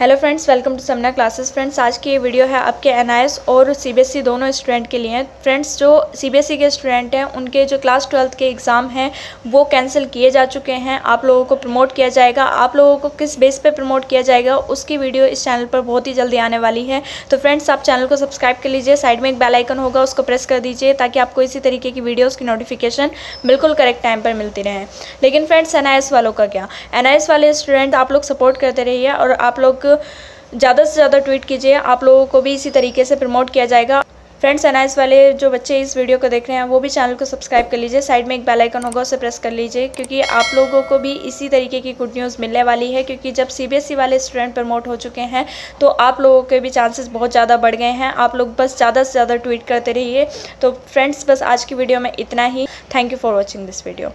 Hello friends, welcome to Samina classes. Friends, आज की ये वीडियो है आपके एनआईएस और सीबीएसई दोनों स्टूडेंट के लिए। फ्रेंड्स, जो सीबीएसई के स्टूडेंट हैं उनके जो क्लास ट्वेल्थ के एग्ज़ाम हैं वो कैंसिल किए जा चुके हैं। आप लोगों को प्रमोट किया जाएगा। आप लोगों को किस बेस पे प्रमोट किया जाएगा उसकी वीडियो इस चैनल पर बहुत ही जल्दी आने वाली है। तो फ्रेंड्स, आप चैनल को सब्सक्राइब कर लीजिए, साइड में एक बेल आइकन होगा उसको प्रेस कर दीजिए ताकि आपको इसी तरीके की वीडियोज़ की नोटिफिकेशन बिल्कुल करेक्ट टाइम पर मिलती रहे। लेकिन फ्रेंड्स, एनआईएस वालों का क्या? एनआईएस वाले स्टूडेंट आप लोग सपोर्ट करते रहिए और आप लोग ज़्यादा से ज़्यादा ट्वीट कीजिए। आप लोगों को भी इसी तरीके से प्रमोट किया जाएगा। फ्रेंड्स, एनआईएस वाले जो बच्चे इस वीडियो को देख रहे हैं वो भी चैनल को सब्सक्राइब कर लीजिए, साइड में एक बेल आइकन होगा उसे प्रेस कर लीजिए, क्योंकि आप लोगों को भी इसी तरीके की गुड न्यूज़ मिलने वाली है। क्योंकि जब सीबीएसई वाले स्टूडेंट प्रमोट हो चुके हैं तो आप लोगों के भी चांसेस बहुत ज़्यादा बढ़ गए हैं। आप लोग बस ज़्यादा से ज़्यादा ट्वीट करते रहिए। तो फ्रेंड्स, बस आज की वीडियो में इतना ही। Thank you for watching this video.